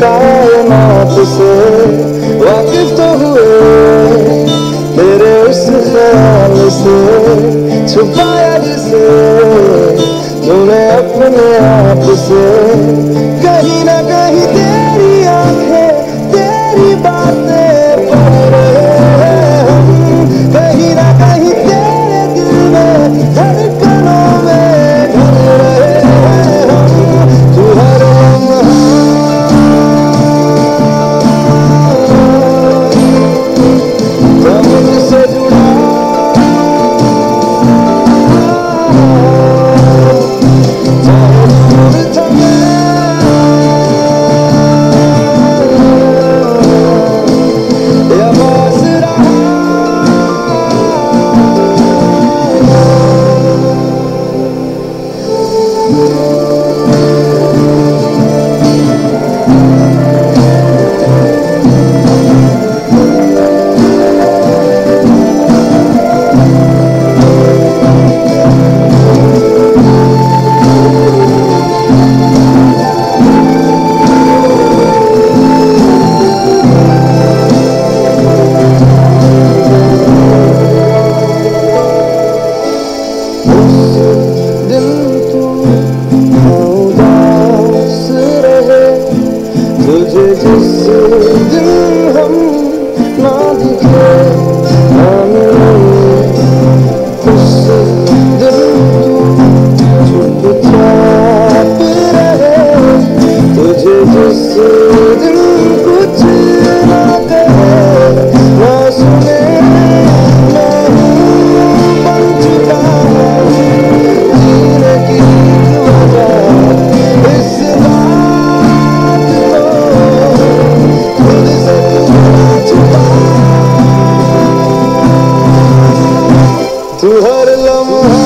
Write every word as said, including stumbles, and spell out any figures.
कायनात से वाकिफ तो हुए तेरे उस ख्याल से छुपाया जिसे तूने अपने आप से। कहीं ना कहीं तेरी आंखें तेरी बातें पढ़ रहे हैं हम, कहीं ना कहीं तेरे दिल में धड़कनों में ढल रहे हैं हम। तू हर लम्हा मुझसे जुड़ा tu har lamha